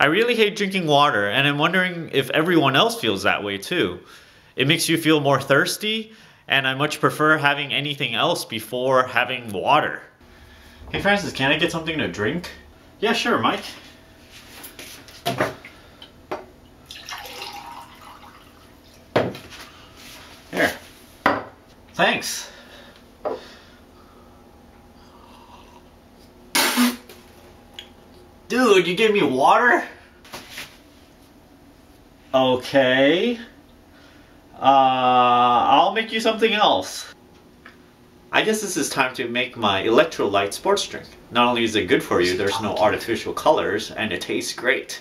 I really hate drinking water, and I'm wondering if everyone else feels that way too. It makes you feel more thirsty, and I much prefer having anything else before having water. Hey Francis, can I get something to drink? Yeah, sure, Mike. Here. Thanks. Dude, you gave me water? Okay. I'll make you something else. I guess this is time to make my electrolyte sports drink. Not only is it good for you, there's no artificial colors, and it tastes great.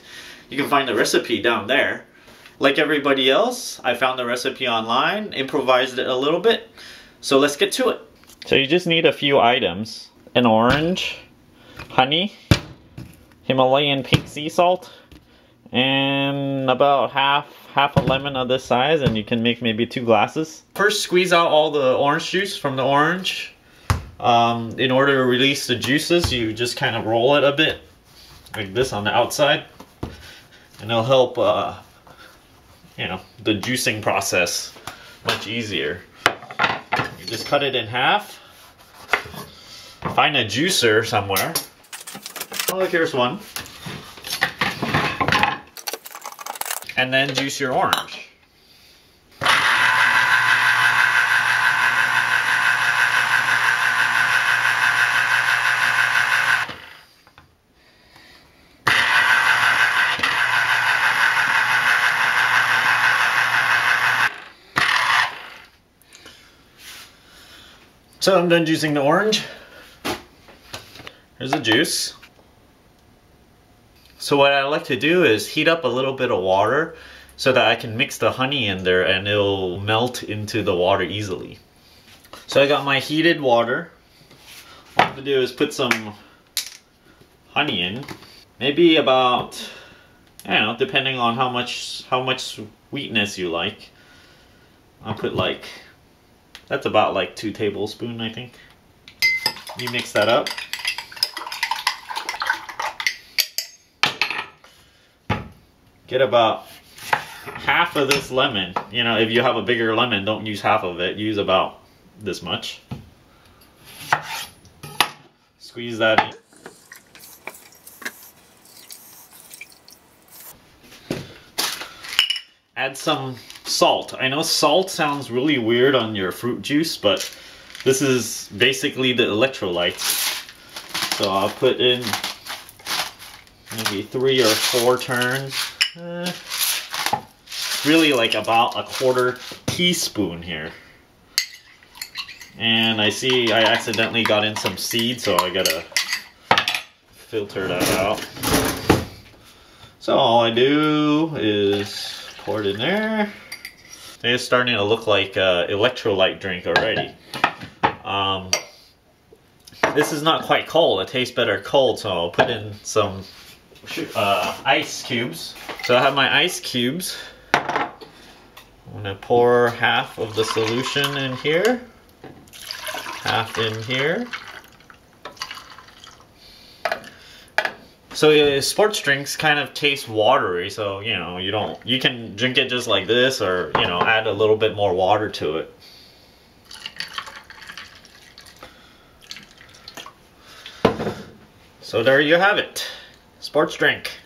You can find the recipe down there. Like everybody else, I found the recipe online, improvised it a little bit. So let's get to it. So you just need a few items. An orange, honey, Himalayan pink sea salt, and about half a lemon of this size, and you can make maybe 2 glasses. First, squeeze out all the orange juice from the orange. In order to release the juices, you just kind of roll it a bit like this on the outside, and it'll help you know, the juicing process much easier. You just cut it in half. Find a juicer somewhere. Oh, look, here's one. And then juice your orange. So I'm done juicing the orange. Here's the juice. So what I like to do is heat up a little bit of water so that I can mix the honey in there and it'll melt into the water easily. So I got my heated water. All I have to do is put some honey in. Maybe about, I don't know, depending on how much sweetness you like. I'll put like, that's about like 2 tablespoons, I think. You mix that up. Get about half of this lemon. You know, if you have a bigger lemon, don't use half of it. Use about this much. Squeeze that in. Add some salt. I know salt sounds really weird on your fruit juice, but this is basically the electrolytes. So I'll put in maybe 3 or 4 turns. Really like about 1/4 teaspoon here. And I see I accidentally got in some seed, so I gotta filter that out. So all I do is pour it in there. It's starting to look like an electrolyte drink already. This is not quite cold. It tastes better cold, so I'll put in some ice cubes. So I have my ice cubes. I'm gonna pour half of the solution in here, half in here. So sports drinks kind of taste watery, so you know, you can drink it just like this, or you know, add a little bit more water to it. So there you have it. Sports drink.